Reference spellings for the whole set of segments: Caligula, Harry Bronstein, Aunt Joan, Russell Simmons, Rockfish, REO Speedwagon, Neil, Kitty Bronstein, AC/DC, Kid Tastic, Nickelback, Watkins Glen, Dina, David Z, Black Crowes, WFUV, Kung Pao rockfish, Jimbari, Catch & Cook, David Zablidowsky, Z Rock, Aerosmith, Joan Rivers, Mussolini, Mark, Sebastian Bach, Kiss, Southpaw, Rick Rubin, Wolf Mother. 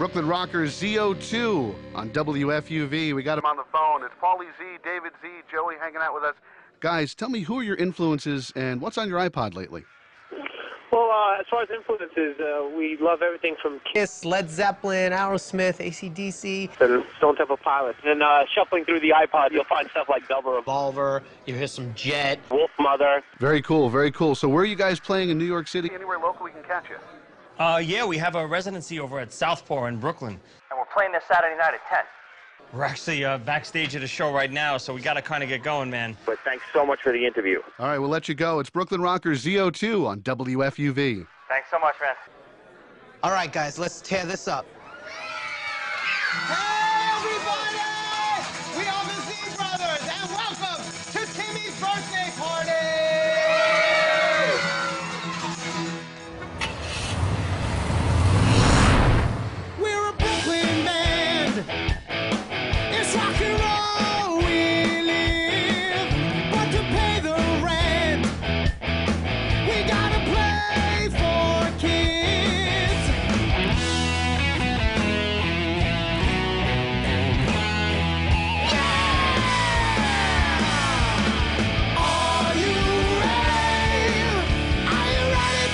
Brooklyn rockers ZO2 on WFUV. We got him on the phone. It's Paulie Z, David Z, Joey hanging out with us. Guys, tell me, who are your influences and what's on your iPod lately? Well, as far as influences, we love everything from Kiss, Led Zeppelin, Aerosmith, AC/DC, and Stone Temple Pilots. And shuffling through the iPod, you'll find stuff like Velvet Revolver. You hear some Jet, Wolf Mother. Very cool, very cool. So where are you guys playing in New York City? Anywhere local we can catch you. Yeah, we have a residency over at Southpaw in Brooklyn. And we're playing this Saturday night at 10. We're actually backstage at a show right now, so we got to kind of get going, man. But thanks so much for the interview. All right, we'll let you go. It's Brooklyn rockers ZO2 on WFUV. Thanks so much, man. All right, guys, let's tear this up. Hey, everybody! We are the Z Brothers, and welcome to Timmy's birthday party! We're a Brooklyn band. Rock and roll we live, but to pay the rent, we gotta play for kids. Yeah! Are you ready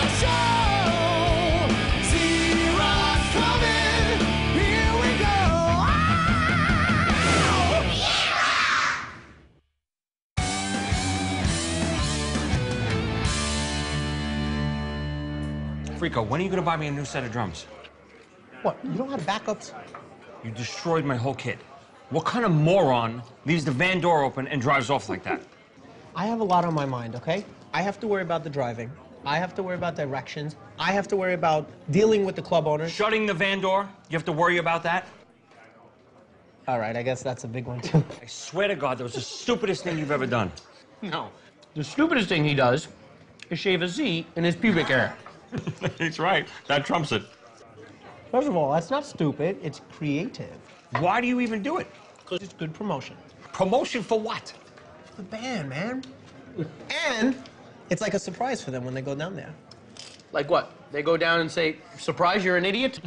to start the show? Z-Rock coming, here we go. Freako, when are you gonna buy me a new set of drums? What, you don't have backups? You destroyed my whole kit. What kind of moron leaves the van door open and drives off like that? I have a lot on my mind, okay? I have to worry about the driving. I have to worry about directions. I have to worry about dealing with the club owners. Shutting the van door? You have to worry about that? All right, I guess that's a big one, too. I swear to God, that was the stupidest thing you've ever done. No, the stupidest thing he does is shave a Z in his pubic hair. He's right. That trumps it. First of all, that's not stupid. It's creative. Why do you even do it? Because it's good promotion. Promotion for what? The band, man. And it's like a surprise for them when they go down there. Like what? They go down and say, surprise, you're an idiot?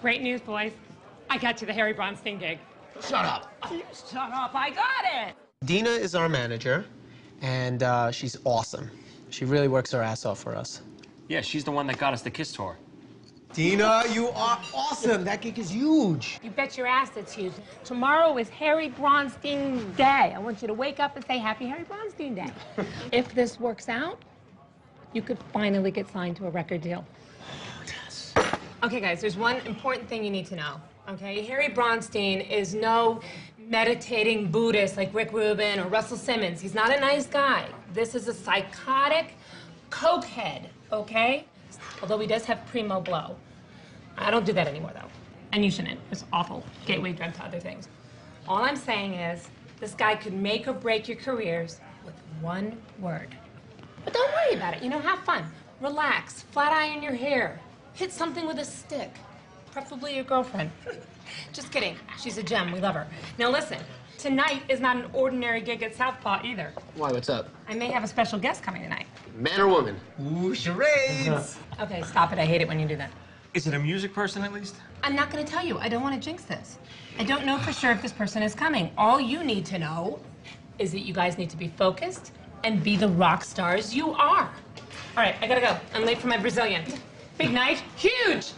Great news, boys. I got you the Harry Bronstein gig. Shut up. Shut up. I got it. Dina is our manager, and she's awesome. She really works her ass off for us. Yeah, she's the one that got us the Kiss tour. Dina, you are awesome. That gig is huge. You bet your ass it's huge. Tomorrow is Harry Bronstein Day. I want you to wake up and say, Happy Harry Bronstein Day. If this works out, you could finally get signed to a record deal. Oh, yes. Okay, guys, there's one important thing you need to know, okay? Harry Bronstein is no meditating Buddhist like Rick Rubin or Russell Simmons. He's not a nice guy. This is a psychotic cokehead, okay? Although he does have primo blow. I don't do that anymore, though. And you shouldn't. It's awful. Gateway drug to other things. All I'm saying is this guy could make or break your careers with one word. But don't worry about it. You know, have fun. Relax. Flat iron your hair. Hit something with a stick. Preferably your girlfriend. Just kidding. She's a gem. We love her. Now listen, tonight is not an ordinary gig at Southpaw either. Why, what's up? I may have a special guest coming tonight. Man or woman? Ooh, charades! Okay, stop it. I hate it when you do that. Is it a music person at least? I'm not going to tell you. I don't want to jinx this. I don't know for sure if this person is coming. All you need to know is that you guys need to be focused and be the rock stars you are. All right, I gotta go. I'm late for my Brazilian. Big night. Huge!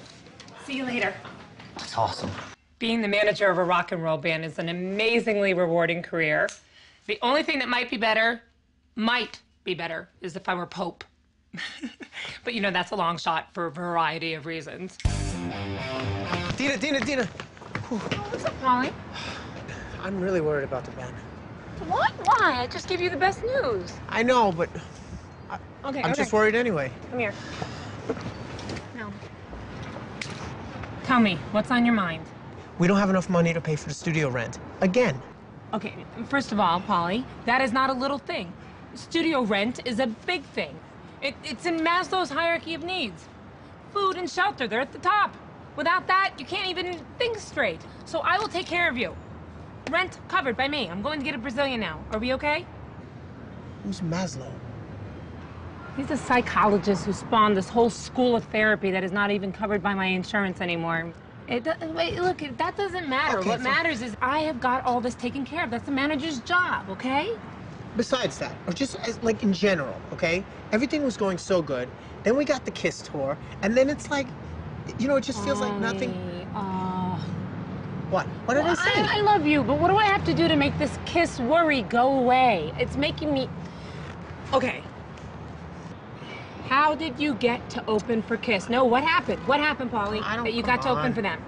See you later. That's awesome. Being the manager of a rock and roll band is an amazingly rewarding career. The only thing that might be better, is if I were Pope. But you know, that's a long shot for a variety of reasons. Dina. Whew. Oh, what's up, Paulie? I'm really worried about the band. What? Why? I just gave you the best news. I know, but I'm just worried anyway. Come here. No. Tell me, what's on your mind? We don't have enough money to pay for the studio rent. Again. Okay, first of all, Paulie, that is not a little thing. Studio rent is a big thing. It's in Maslow's hierarchy of needs. Food and shelter, they're at the top. Without that, you can't even think straight. So I will take care of you. Rent covered by me. I'm going to get a Brazilian now. Are we okay? Who's Maslow? He's a psychologist who spawned this whole school of therapy that is not even covered by my insurance anymore. Wait, look, that doesn't matter. Okay, what matters is I have got all this taken care of. That's the manager's job, okay? Besides that, or just as, like in general, okay? Everything was going so good. Then we got the Kiss tour, and then it's like, you know, it just feels like nothing. What? What did I say? I love you, but what do I have to do to make this Kiss worry go away? It's making me... Okay. How did you get to open for Kiss? No, what happened? What happened, Paulie, that you got to open for them?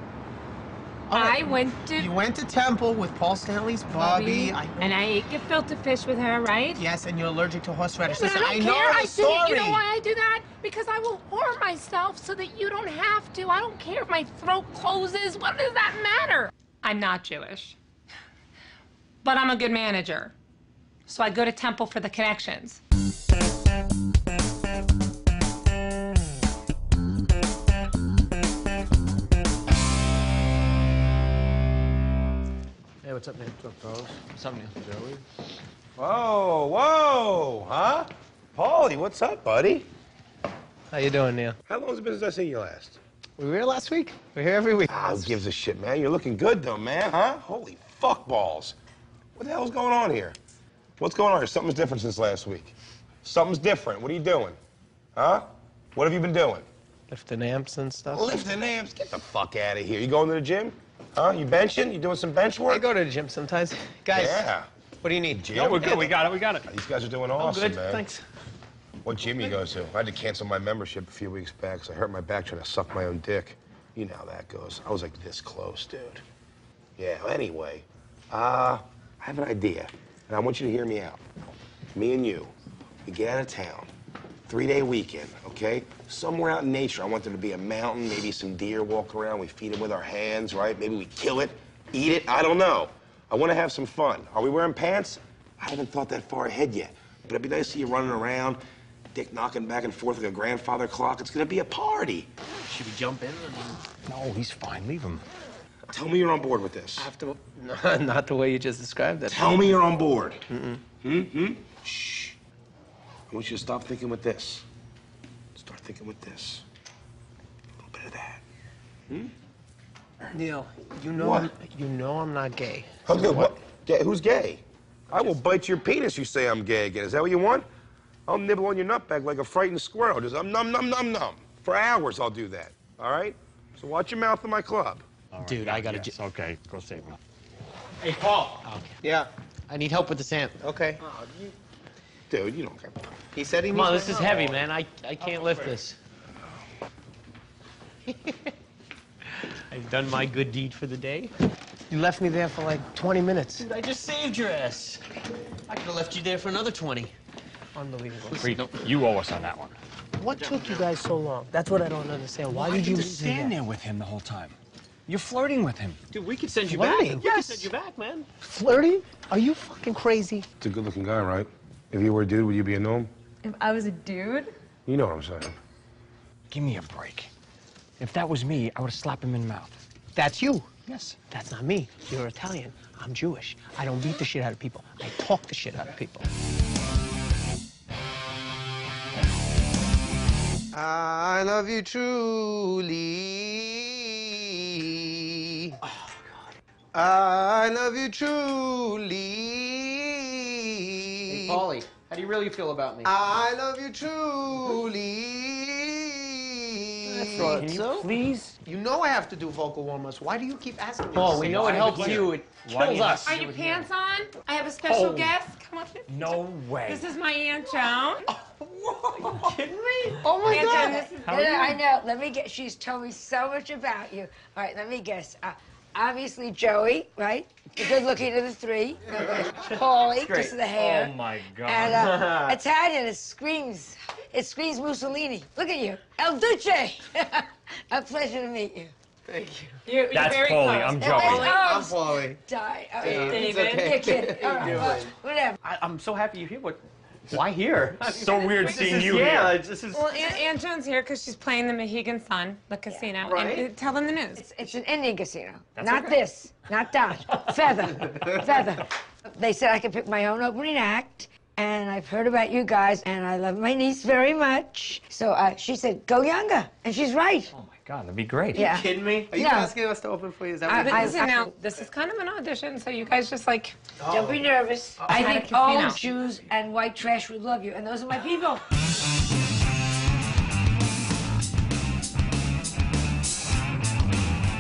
I went to... You went to Temple with Paul Stanley's Bobby. And I ate gefilte fish with her, right? Yes, and you're allergic to horseradish. Yeah, but I don't care. I shouldn't. You know why I do that? Because I will whore myself so that you don't have to. I don't care if my throat closes. What does that matter? I'm not Jewish. But I'm a good manager. So I go to Temple for the connections. What's up, Nick? What's up, Paulie? What's up, Neil? Joey? Whoa, whoa, huh? Paulie, what's up, buddy? How you doing, Neil? How long has it been since I seen you last? We were here last week. We're here every week. Ah, who gives a shit, man? You're looking good, though, man, huh? Holy fuck balls. What the hell's going on here? What's going on here? Something's different since last week. Something's different. What are you doing? Huh? What have you been doing? Lifting amps and stuff. Lifting amps? Get the fuck out of here. You going to the gym? Huh? You benching? You doing some bench work? I go to the gym sometimes. Guys, yeah. What do you need? Gym? No, we're good. We got it. We got it. These guys are doing awesome, man. I'm good. Thanks. What gym you go to? I had to cancel my membership a few weeks back because I hurt my back trying to suck my own dick. You know how that goes. I was like this close, dude. Yeah, well, anyway, I have an idea, and I want you to hear me out. Me and you, we get out of town. 3-day weekend, okay? Somewhere out in nature. I want there to be a mountain, maybe some deer walk around. We feed them with our hands, right? Maybe we kill it, eat it. I don't know. I want to have some fun. Are we wearing pants? I haven't thought that far ahead yet. But it'd be nice to see you running around, dick knocking back and forth like a grandfather clock. It's going to be a party. Should we jump in? No, he's fine. Leave him. Tell me you're on board with this. I have to... No, not the way you just described that. Tell me you're on board. Mm-mm. Mm-hmm. Shh. I want you to stop thinking with this. Start thinking with this. A little bit of that. Hmm? Neil, you know I'm not gay. How good? What? Gay? Who's gay? I will bite your penis. You say I'm gay again. Is that what you want? I'll nibble on your nutbag like a frightened squirrel. Just num num num num. For hours I'll do that. All right. So watch your mouth in my club. Right, dude, I gotta. Yes. Okay, go save me. Hey, Paul. Okay. Yeah. I need help with the sample. Okay. Dude, you don't care. He said he needs... Come on, this is heavy, man. I can't lift this. I've done my good deed for the day. You left me there for like 20 minutes. Dude, I just saved your ass. I could have left you there for another 20. Unbelievable. Listen, you owe us on that one. What took you guys so long? That's what I don't understand. Why did you stand there with him the whole time? You're flirting with him. Dude, we could send you back. Yes. We could send you back, man. Flirting? Are you fucking crazy? It's a good-looking guy, right? If you were a dude, would you be a gnome? If I was a dude? You know what I'm saying. Give me a break. If that was me, I would have slapped him in the mouth. That's you. Yes. That's not me. You're Italian. I'm Jewish. I don't beat the shit out of people. I talk the shit out of people. I love you truly. Oh, God. I love you truly. Paulie, how do you really feel about me? I love you truly. That's right. Can you please? You know I have to do vocal warm-ups. Why do you keep asking me? Paul, we know it helps you. It kills us. Are your pants on? I have a special guest. Come on. No way. This is my Aunt Joan. Whoa. Are you kidding me? Oh, my God. Aunt Joan, this is good. I know. Let me guess. She's told me so much about you. All right, let me guess. Obviously, Joey, right? The good-looking of the three. Paulie, just the hair. Oh, my God. And Italian, it screams Mussolini. Look at you. El Duce. A pleasure to meet you. Thank you. You're That's very Paulie. Close. I'm Joey. I'm Paulie. Die. Oh, David. Okay. You're kidding. All right. Whatever. I'm so happy you're here. Why here? It's so weird seeing you here. This is... Well, Aunt Joan's here because she's playing the Mohegan Sun, the casino. Yeah, right? And tell them the news. It's an Indian casino. That's not okay. This, not that. Feather. They said I could pick my own opening act, and I've heard about you guys, and I love my niece very much. So she said, go younger, and she's right. Oh, my God, that'd be great. Yeah. Are you kidding me? Are you asking us to open for you? Is that what now, this is kind of an audition, so you guys just, like, don't be nervous. I think all Jews and white trash would love you, and those are my people.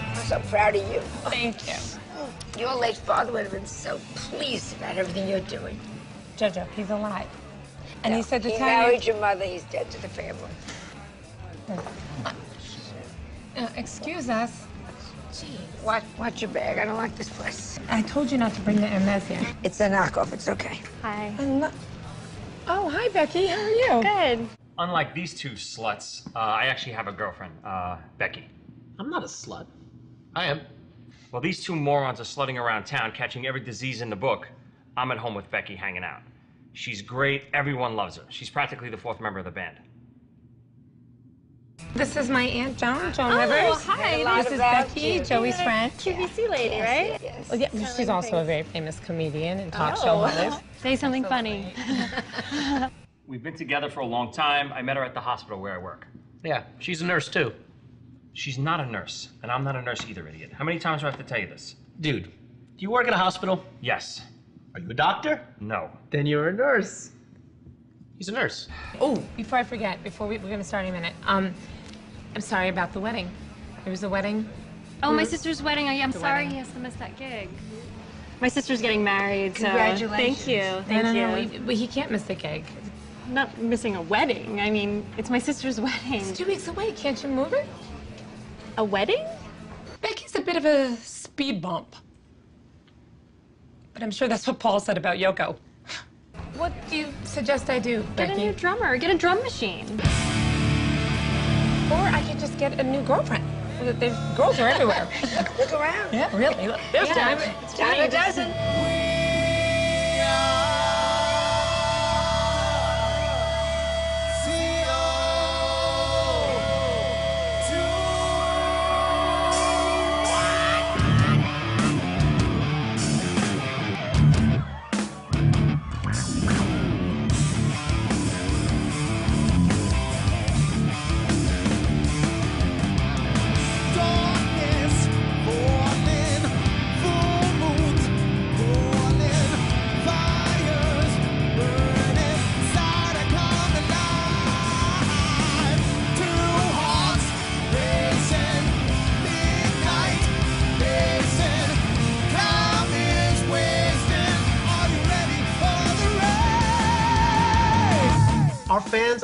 I'm so proud of you. Thank you. Your late father would have been so pleased about everything you're doing. Jojo, he's alive. And no, he said to tell you... He married your mother. He's dead to the family. Excuse us. Gee, watch your bag. I don't like this place. I told you not to bring the MS here. It's a knockoff. It's okay. Hi. Oh, hi, Becky. How are you? Good. Unlike these two sluts, I actually have a girlfriend, Becky. I'm not a slut. I am. Well, these two morons are slutting around town, catching every disease in the book. I'm at home with Becky, hanging out. She's great. Everyone loves her. She's practically the fourth member of the band. This is my Aunt Joan, Joan Rivers. Hi. This is Becky, Joey's friend. QVC lady, right? Yes. Well, yeah, she's also a very famous comedian and talk show host. Say something funny. We've been together for a long time. I met her at the hospital where I work. Yeah, she's a nurse, too. She's not a nurse, and I'm not a nurse either, idiot. How many times do I have to tell you this? Dude, do you work at a hospital? Yes. Are you a doctor? No. Then you're a nurse. He's a nurse. Oh, before I forget, we're gonna start in a minute. I'm sorry about the wedding. There was a wedding. Oh, my sister's wedding. I'm sorry he has to miss that gig. My sister's getting married, so congratulations. Thank you. Thank you. No, he can't miss the gig. I'm not missing a wedding. I mean, it's my sister's wedding. It's 2 weeks away. Can't you move it? A wedding? Becky's a bit of a speed bump. But I'm sure that's what Paul said about Yoko. What do you suggest I do, Becky? Get a new drummer. Get a drum machine. Or I could just get a new girlfriend. There's girls are everywhere. Look around. Yeah, really. Look, there's time. It's time a dozen.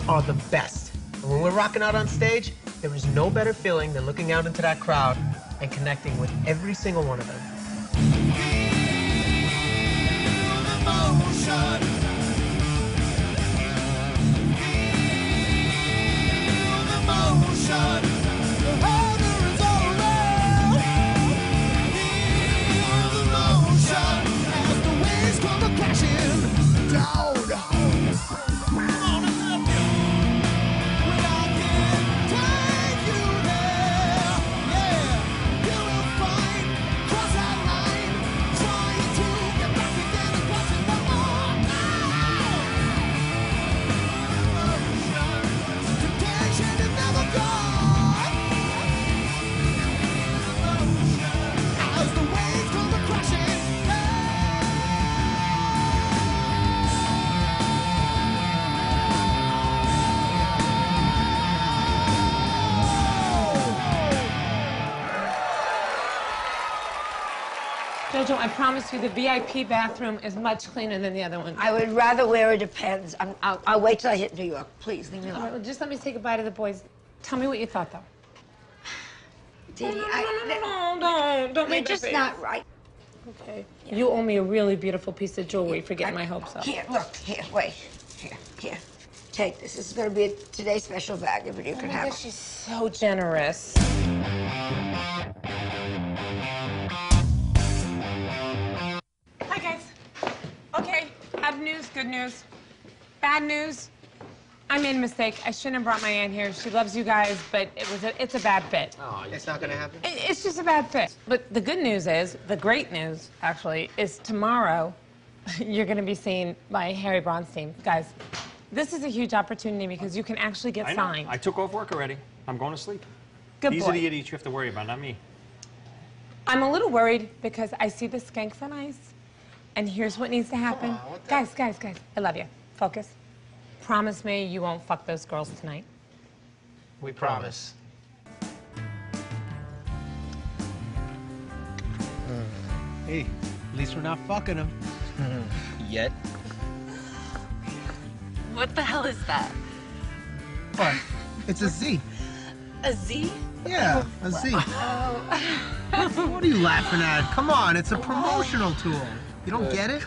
Are the best. And when we're rocking out on stage, there is no better feeling than looking out into that crowd and connecting with every single one of them. Jojo, I promise you the VIP bathroom is much cleaner than the other one. I would rather wear a Depends. I'll wait till I hit New York. Please, leave me alone. All right, well, just let me say goodbye to the boys. Tell me what you thought, though. Diddy, don't make that face. You're just not right. Okay. Yeah. You owe me a really beautiful piece of jewelry for getting my hopes up. Here, look. Here, wait. Here. Take this. This is going to be today's special bag, if you can have it. Gosh, she's so generous. Okay, bad news, good news. Bad news, I made a mistake. I shouldn't have brought my aunt here. She loves you guys, but it's a bad fit. Oh, it's not gonna happen? It's just a bad fit. But the good news is, the great news, actually, is tomorrow You're going to be seen by Harry Bronstein. Guys, this is a huge opportunity because you can actually get signed. I took off work already. I'm going to sleep. Good boy. These are the idiots you have to worry about, not me. I'm a little worried because I see the skanks on ice, and here's what needs to happen. Oh, guys, I love you. Focus. Promise me you won't fuck those girls tonight. We promise. Hey, at least we're not fucking them. Yet. What the hell is that? What? It's a Z. A Z? Yeah, a Z. Oh. What are you laughing at? Come on, it's a promotional tool. You don't get it?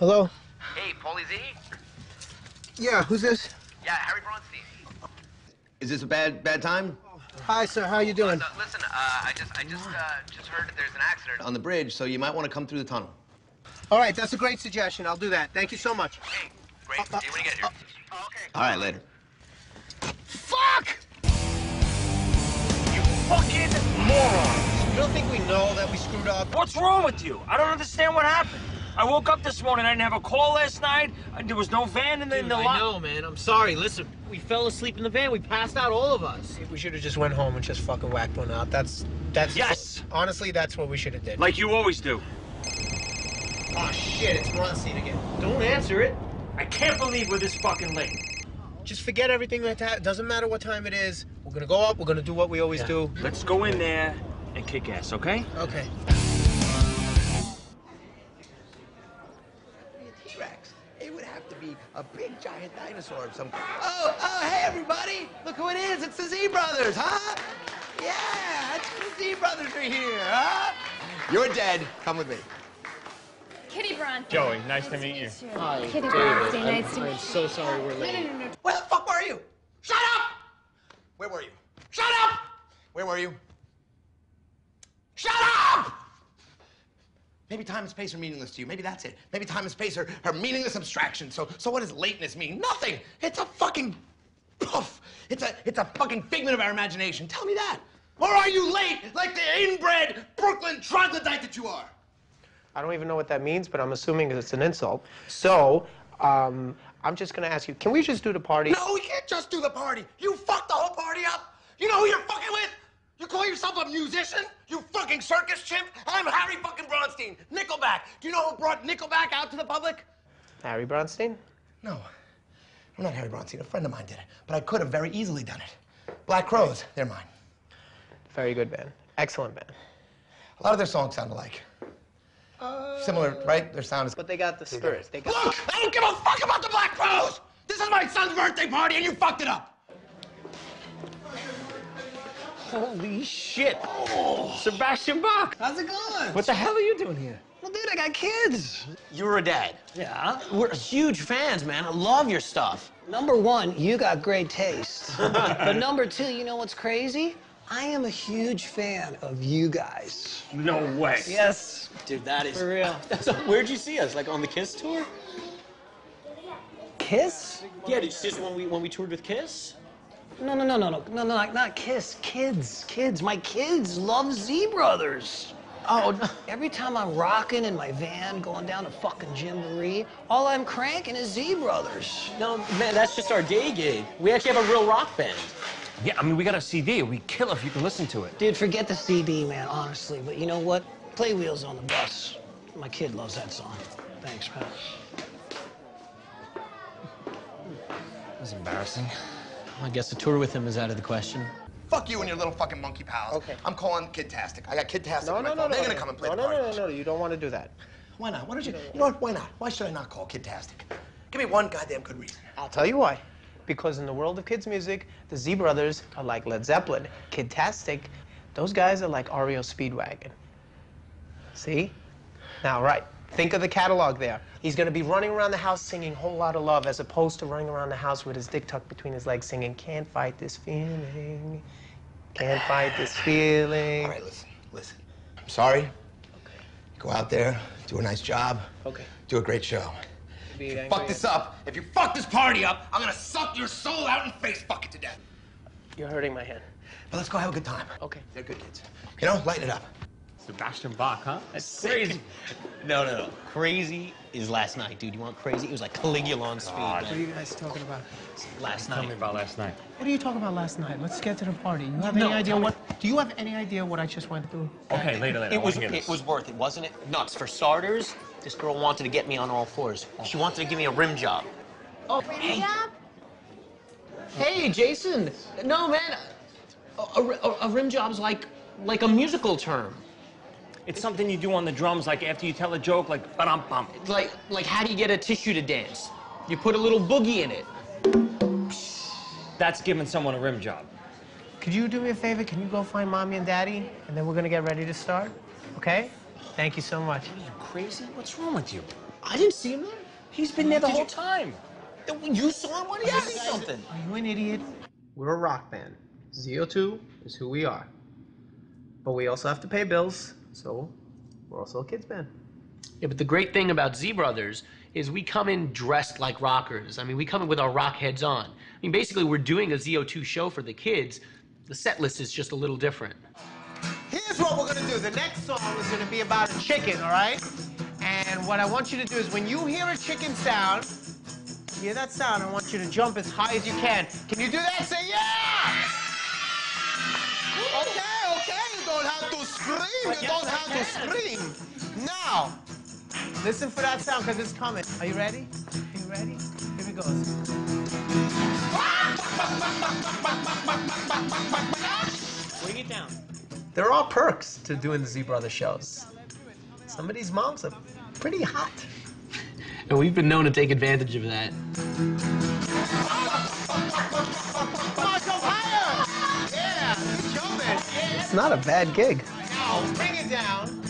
Hello? Hey, Paulie Z? Yeah, who's this? Yeah, Harry Bronstein. Is this a bad time? Hi, sir. How are you doing? Listen, I just heard that there's an accident on the bridge, so you might want to come through the tunnel. All right, that's a great suggestion. I'll do that. Thank you so much. Hey, great. See you when you get here. Okay. All right, later. Fuck! You fucking morons! You don't think we know that we screwed up? What's wrong with you? I don't understand what happened. I woke up this morning, I didn't have a call last night, there was no van in the lot. I know, man, I'm sorry, listen, we fell asleep in the van, we passed out, all of us. We should have just went home and just fucking whacked one out, that's... Yes! Honestly, that's what we should have did. Like you always do. Oh shit, it's Bronstein again. Don't answer it. I can't believe we're this fucking late. Just forget everything like that, doesn't matter what time it is, we're gonna go up, we're gonna do what we always do. Let's go in there and kick ass, okay? Okay. A big, giant dinosaur of some kind. Oh, hey, everybody! Look who it is! It's the Z Brothers, huh? Yeah, it's the Z Brothers are here, huh? You're dead. Come with me. Kitty Bronstein. Joey, nice to meet you. Hi, Kitty Bronstein, nice to meet you. I'm so sorry we're late. No. Where the fuck were you? Shut up! Where were you? Shut up! Where were you? Shut up! Maybe time and space are meaningless to you. Maybe that's it. Maybe time and space are meaningless abstractions. So what does lateness mean? Nothing! It's a fucking poof! It's a fucking figment of our imagination. Tell me that! Or are you late like the inbred Brooklyn troglodyte that you are? I don't even know what that means, but I'm assuming it's an insult. So, I'm just gonna ask you, can we just do the party? No, we can't just do the party! You fucked the whole party up! You know who you're fucking with? You call yourself a musician? You fucking circus chimp? I'm Harry fucking Bronstein, Nickelback. Do you know who brought Nickelback out to the public? Harry Bronstein? No, I'm not Harry Bronstein. A friend of mine did it, but I could have very easily done it. Black Crowes, they're mine. Very good band. Excellent band. A lot of their songs sound alike. Similar, right? Their sound is... But they got the spirit. Look, I don't give a fuck about the Black Crowes! This is my son's birthday party and you fucked it up! Holy shit! Oh. Sebastian Bach! How's it going? What the hell are you doing here? Well, dude, I got kids. You're a dad. Yeah? We're huge fans, man. I love your stuff. Number one, you got great taste. But number two, you know what's crazy? I am a huge fan of you guys. No way. Yes. Dude, that is... For real. Where'd you see us? Like, on the Kiss tour? Kiss? Yeah, did you see us when we toured with Kiss? No, not Kiss. Kids. My kids love Z Brothers. Oh, every time I'm rocking in my van, going down to fucking Jimbari, all I'm cranking is Z Brothers. No, man, that's just our day gig. We actually have a real rock band. Yeah, I mean, we got a CD. It'd be killer if you can listen to it. Dude, forget the CD, man, honestly. But you know what? Play Wheels on the Bus. My kid loves that song. Thanks, man. That was embarrassing. I guess a tour with him is out of the question. Fuck you and your little fucking monkey pals. Okay. I'm calling Kid Tastic. I got Kid Tastic on my phone. They're gonna come and play the party. No, you don't want to do that. Why not? Why don't you... You know what? Why not? Why should I not call Kid Tastic? Give me one goddamn good reason. I'll tell you why. Because in the world of kids' music, the Z Brothers are like Led Zeppelin. Kid Tastic, those guys are like REO Speedwagon. See? Now, right. Think of the catalog there. He's going to be running around the house singing Whole Lotta Love as opposed to running around the house with his dick tucked between his legs singing Can't Fight This Feeling. Can't fight this feeling. All right, listen. I'm sorry. Okay. Go out there, do a nice job. Okay. Do a great show. If you fuck this up, if you fuck this party up, I'm gonna suck your soul out and face fuck it to death. You're hurting my head. But let's go have a good time. Okay. They're good kids. You know, lighten it up. Sebastian Bach, huh? That's sick. Crazy. No. Crazy is last night, dude. You want crazy? It was like Caligula on speed. Man. What are you guys talking about? Last night. Tell me about last night. What are you talking about last night? Let's get to the party. You have any idea what? Do you have any idea what I just went through? Okay, later. It was worth it, wasn't it? Nuts. For starters, this girl wanted to get me on all fours. She wanted to give me a rim job. Oh, hey. Job? Hey, Jason. No, man. A rim job's like a musical term. It's something you do on the drums, like after you tell a joke, like ba-dum-bum. Like how do you get a tissue to dance? You put a little boogie in it. That's giving someone a rim job. Could you do me a favor? Can you go find Mommy and Daddy? And then we're gonna get ready to start, okay? Thank you so much. Are you crazy? What's wrong with you? I didn't see him there. He's been there the whole time. You saw him? What did you see something? Are you an idiot? We're a rock band. ZO2 is who we are. But we also have to pay bills. So, we're also a kids' band. Yeah, but the great thing about Z Brothers is we come in dressed like rockers. I mean, we come in with our rock heads on. I mean, basically, we're doing a ZO2 show for the kids. The set list is just a little different. Here's what we're gonna do. The next song is gonna be about a chicken, all right? And what I want you to do is when you hear a chicken sound, hear that sound, I want you to jump as high as you can. Can you do that? Say, yeah! Okay! You don't have to scream. You don't have to scream. Now, listen for that sound because it's coming. Are you ready? Are you ready? Here it goes. Bring it down. There are perks to doing the Z Brothers shows. Some of these moms are pretty hot. And we've been known to take advantage of that. It's not a bad gig. Now, bring it down.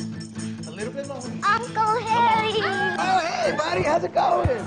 A little bit more. Uncle Harry. Oh, hey, buddy. How's it going?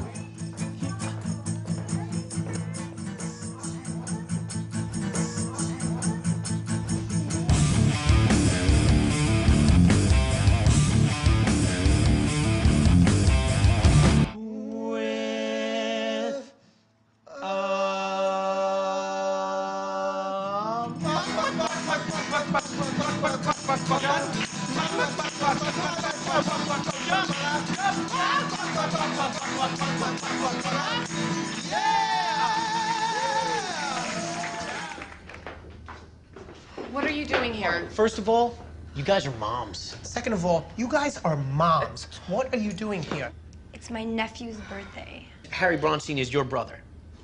What are you doing here? First of all, you guys are moms. Second of all, you guys are moms. What are you doing here? It's my nephew's birthday. Harry Bronstein is your brother.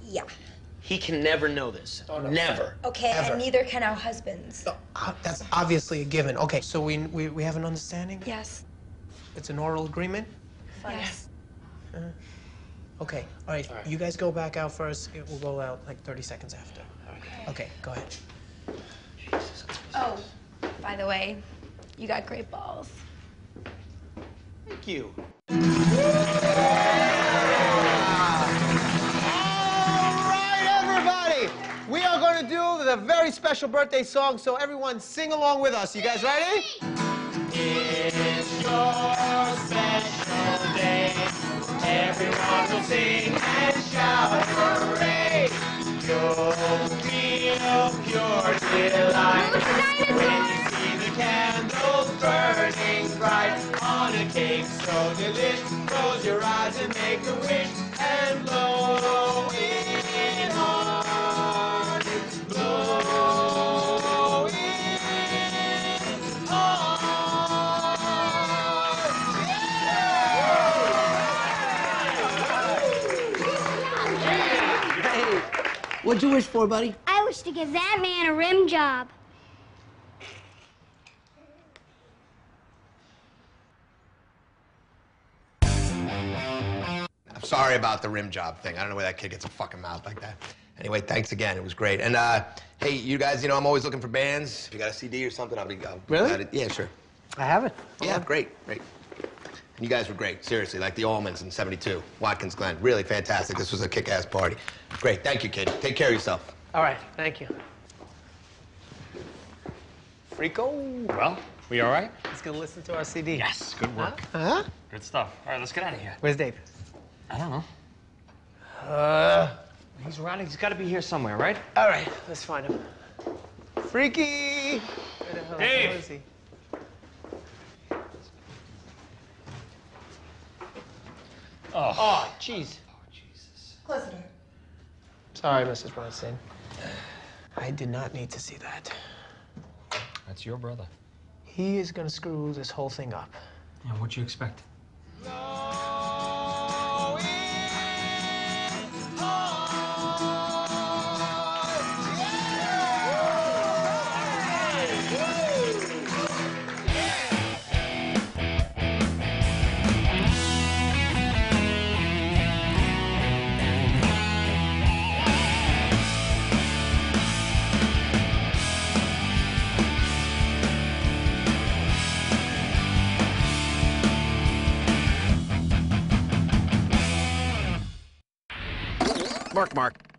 Yeah. He can never know this. Oh, no. Never. Okay, ever. And neither can our husbands. That's obviously a given. Okay, so we have an understanding? Yes. It's an oral agreement? Fine. Yes. Okay, all right, you guys go back out first. It will go out like 30 seconds after. Okay, go ahead. Jesus. Oh, by the way, you got great balls. Thank you. We are going to do the very special birthday song, so everyone sing along with us. You guys ready? It's your special day. Everyone will sing and shout hooray. You'll feel pure delight when you see the candles burning bright on a cake so delicious. Close your eyes and make a wish and blow it on. What'd you wish for, buddy? I wish to give that man a rim job. I'm sorry about the rim job thing. I don't know where that kid gets a fucking mouth like that. Anyway, thanks again. It was great. And, hey, you guys, you know, I'm always looking for bands. If you got a CD or something, I'll be... Really? Yeah, sure. I have it. Yeah, great. You guys were great, seriously, like the Allmans in '72, Watkins Glen. Really fantastic. This was a kick-ass party. Great. Thank you, kid. Take care of yourself. All right. Thank you. Rico. Well, we all right? Let's go listen to our CD. Yes, good work. Huh? Good stuff. All right, let's get out of here. Where's Dave? I don't know. He's around. He's got to be here somewhere, right? All right, let's find him. Freaky! Where the hell is he? Oh, jeez. Oh, Jesus. Listener. Sorry, Mrs. Bronstein. I did not need to see that. That's your brother. He is going to screw this whole thing up. And what you expect? Mark.